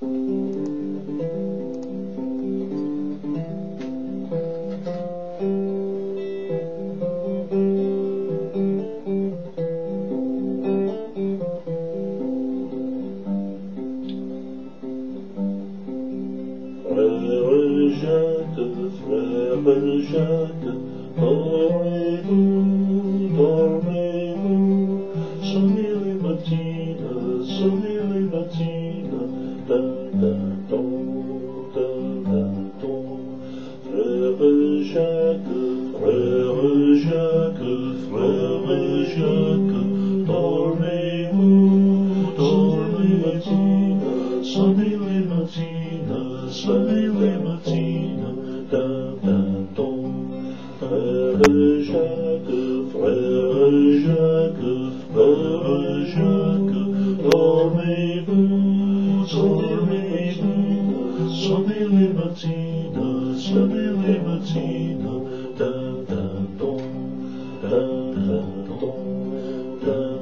Frère Jacques, frère Jacques, dormez-vous, sonnez les matines, tin-tin-ton, tin-tin-ton. Frère Jacques, frère Jacques, dormez-vous, dormez matines, sonnez les matines. Sonnez les matines, tin-tin-ton. Frère Jacques, frère Jacques, dormez-vous, dormez-vous. Sonnez les matines, tin-tin-ton, tin-tin-ton, tin-tin-ton.